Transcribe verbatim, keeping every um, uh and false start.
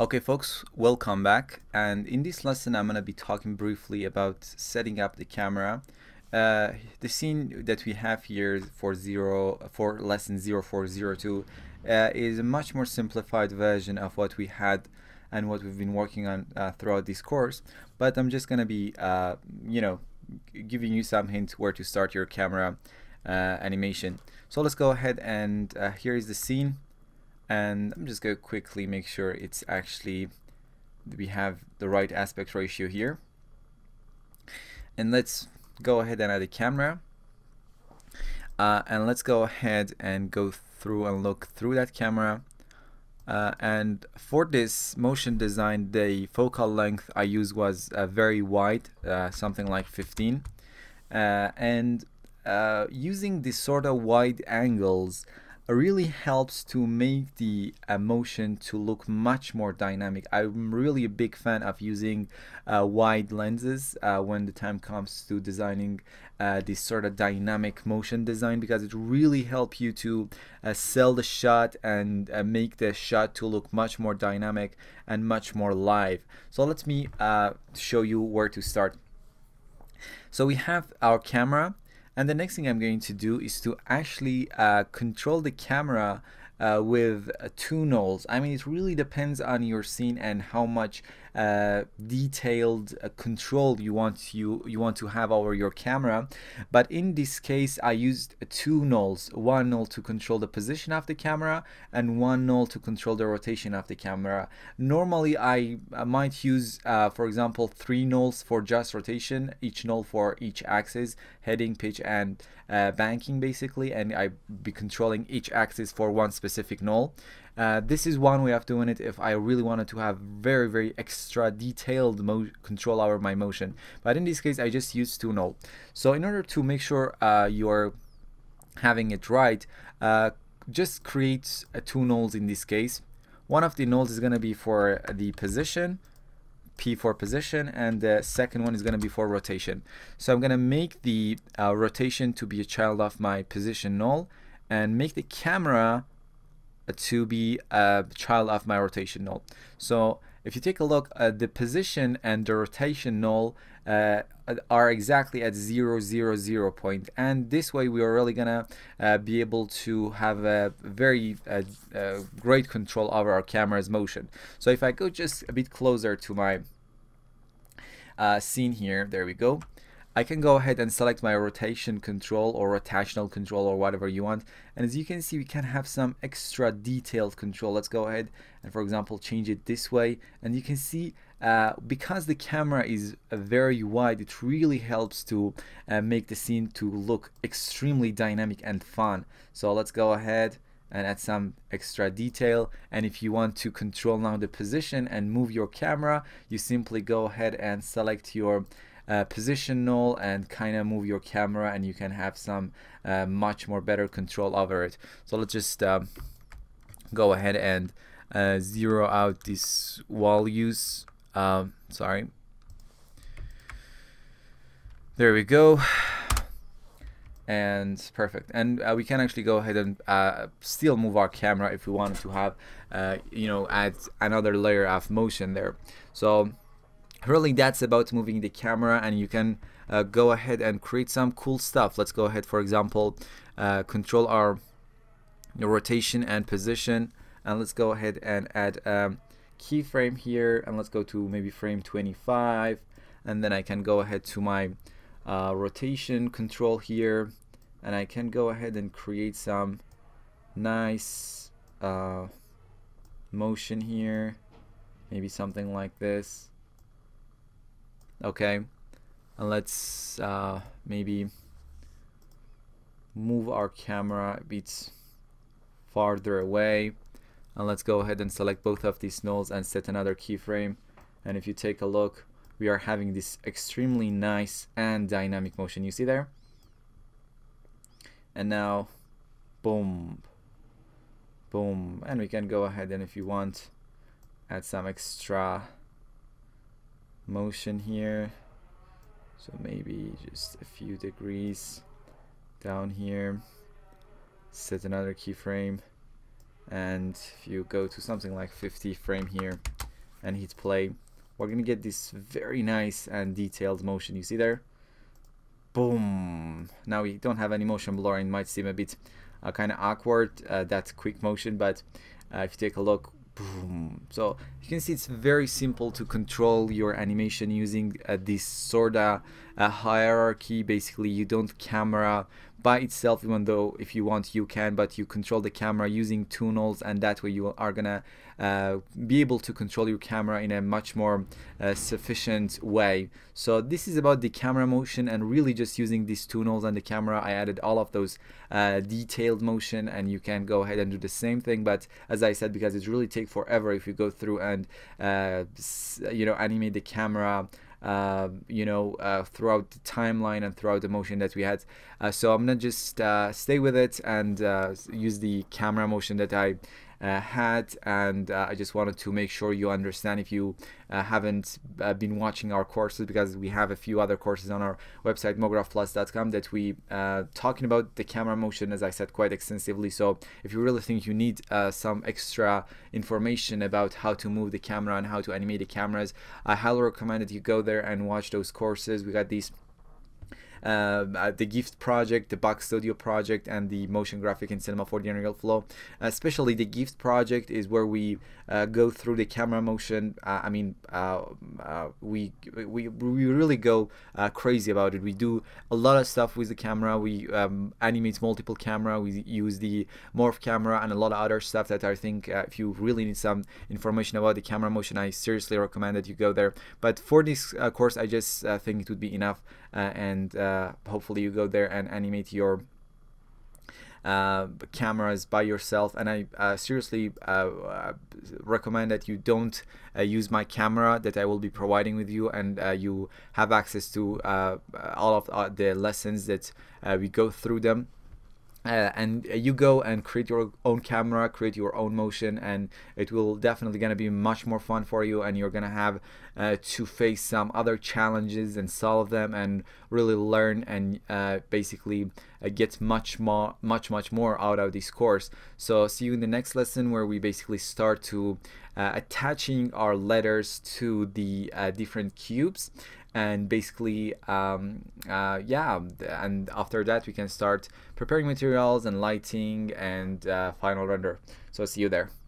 Okay folks, welcome back, and in this lesson I'm going to be talking briefly about setting up the camera. Uh, the scene that we have here for zero for lesson zero four zero two uh, is a much more simplified version of what we had and what we've been working on uh, throughout this course, but I'm just going to be uh, you know, giving you some hints where to start your camera uh, animation. So let's go ahead and uh, here is the scene. And I'm just going to quickly make sure it's actually, we have the right aspect ratio here. And let's go ahead and add a camera. Uh, and let's go ahead and go through and look through that camera. Uh, and for this motion design, the focal length I used was uh, very wide, uh, something like fifteen. Uh, and uh, using these sort of wide angles, really helps to make the uh, motion to look much more dynamic. I'm really a big fan of using uh, wide lenses uh, when the time comes to designing uh, this sort of dynamic motion design, because it really helps you to uh, sell the shot and uh, make the shot to look much more dynamic and much more live. So let me uh, show you where to start. So we have our camera. And the next thing I'm going to do is to actually uh, control the camera uh, with uh, two nulls. I mean, it really depends on your scene and how much uh, detailed uh, control you want you you want to have over your camera. But in this case, I used two nulls: one null to control the position of the camera, and one null to control the rotation of the camera. Normally, I uh, might use, uh, for example, three nulls for just rotation, each null for each axis, heading, pitch, and uh, banking, basically, and I be controlling each axis for one specific null. Uh, this is one way of doing it if I really wanted to have very, very extra detailed mo control over my motion. But in this case, I just used two null. So in order to make sure uh, you're having it right, uh, just create uh, two nulls in this case. One of the nulls is going to be for the position, P for position, and the second one is going to be for rotation. So I'm going to make the uh, rotation to be a child of my position null, and make the camera to be a child of my rotation null. So if you take a look, uh, the position and the rotation null uh, are exactly at zero zero zero point, and this way we are really gonna uh, be able to have a very uh, uh, great control over our camera's motion. So if I go just a bit closer to my uh, scene here, there we go. I can go ahead and select my rotation control or rotational control or whatever you want, and as you can see, we can have some extra detailed control. Let's go ahead and, for example, change it this way, and you can see uh, because the camera is uh, very wide, it really helps to uh, make the scene to look extremely dynamic and fun. So let's go ahead and add some extra detail, and if you want to control now the position and move your camera, you simply go ahead and select your Uh, position null and kind of move your camera, and you can have some uh, much more better control over it. So let's just um, go ahead and uh, zero out these values. Um, sorry. There we go. And perfect. And uh, we can actually go ahead and uh, still move our camera if we wanted to have, uh, you know, add another layer of motion there. So really, that's about moving the camera, and you can uh, go ahead and create some cool stuff. Let's go ahead, for example, uh, control our rotation and position, and let's go ahead and add um, keyframe here, and let's go to maybe frame twenty-five, and then I can go ahead to my uh, rotation control here, and I can go ahead and create some nice uh, motion here, maybe something like this. Okay, and let's uh, maybe move our camera a bit farther away, and let's go ahead and select both of these nulls and set another keyframe, and if you take a look, we are having this extremely nice and dynamic motion you see there. And now boom, boom, and we can go ahead and, if you want, add some extra motion here, so maybe just a few degrees down here, set another keyframe, and if you go to something like fifty frame here, and hit play, we're going to get this very nice and detailed motion. You see there? Boom. Now we don't have any motion blur. It might seem a bit uh, kind of awkward, uh, that quick motion, but uh, if you take a look, boom. So you can see it's very simple to control your animation using uh, this sort of uh, hierarchy. Basically, you don't camera by itself, even though if you want you can, but you control the camera using tunnels, and that way you are gonna uh, be able to control your camera in a much more uh, sufficient way. So this is about the camera motion, and really just using these tunnels and the camera, I added all of those uh, detailed motion, and you can go ahead and do the same thing. But as I said, because it really takes forever if you go through and uh, you know, animate the camera Uh, you know, uh, throughout the timeline and throughout the motion that we had. Uh, so I'm gonna just uh, stay with it and uh, use the camera motion that I uh, had, and uh, I just wanted to make sure you understand if you uh, haven't uh, been watching our courses, because we have a few other courses on our website mograph plus dot com that we uh, talking about the camera motion, as I said, quite extensively. So if you really think you need uh, some extra information about how to move the camera and how to animate the cameras, I highly recommend that you go there and watch those courses. We got these Uh, the GIFT project, the Box Studio project, and the motion graphic in Cinema four D and Unreal Flow. Especially the GIFT project is where we uh, go through the camera motion. Uh, I mean, uh, uh, we, we we really go uh, crazy about it. We do a lot of stuff with the camera. We um, animate multiple camera. We use the morph camera and a lot of other stuff that I think uh, if you really need some information about the camera motion, I seriously recommend that you go there. But for this uh, course, I just uh, think it would be enough, uh, and uh, Uh, hopefully you go there and animate your uh, cameras by yourself. And I uh, seriously uh, uh, recommend that you don't uh, use my camera that I will be providing with you, and uh, you have access to uh, all of uh, the lessons that uh, we go through them. Uh, and uh, you go and create your own camera, create your own motion, and it will definitely gonna be much more fun for you, and you're gonna have uh, to face some other challenges and solve them and really learn, and uh, basically uh, get much more much much more out of this course. So see you in the next lesson, where we basically start to uh, attaching our letters to the uh, different cubes. And basically, um, uh, yeah, and after that we can start preparing materials and lighting and uh, final render. So see you there.